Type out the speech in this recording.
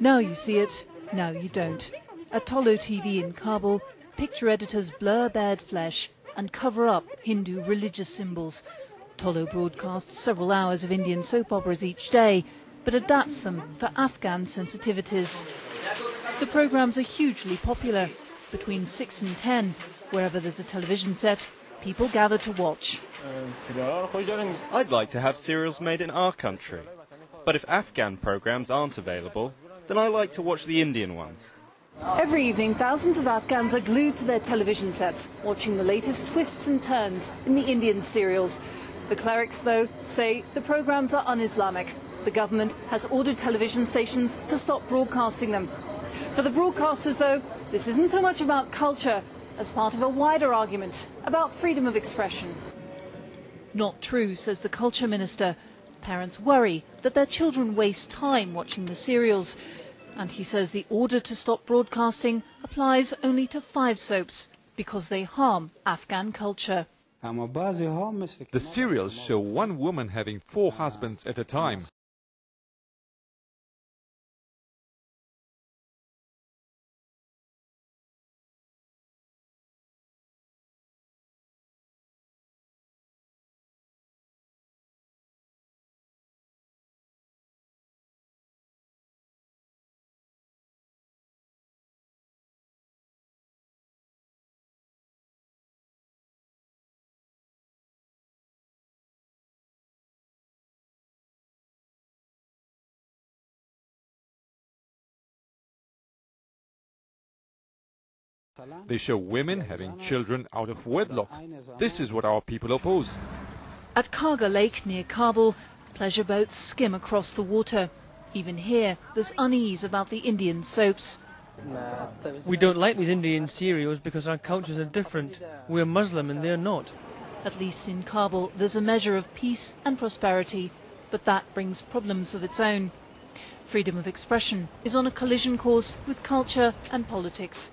Now you see it, now you don't. At Tolo TV in Kabul, picture editors blur bad flesh and cover up Hindu religious symbols. Tolo broadcasts several hours of Indian soap operas each day, but adapts them for Afghan sensitivities. The programmes are hugely popular. Between 6 and 10, wherever there's a television set, people gather to watch. I'd like to have serials made in our country, but if Afghan programmes aren't available, then I like to watch the Indian ones. Every evening, thousands of Afghans are glued to their television sets, watching the latest twists and turns in the Indian serials. The clerics, though, say the programmes are un-Islamic. The government has ordered television stations to stop broadcasting them. For the broadcasters, though, this isn't so much about culture as part of a wider argument about freedom of expression. Not true, says the culture minister. Parents worry that their children waste time watching the serials. And he says the order to stop broadcasting applies only to 5 soaps because they harm Afghan culture. The serials show one woman having 4 husbands at a time. They show women having children out of wedlock. This is what our people oppose. At Karga Lake near Kabul, pleasure boats skim across the water. Even here, there's unease about the Indian soaps. We don't like these Indian serials because our cultures are different. We're Muslim and they're not. At least in Kabul, there's a measure of peace and prosperity, but that brings problems of its own. Freedom of expression is on a collision course with culture and politics.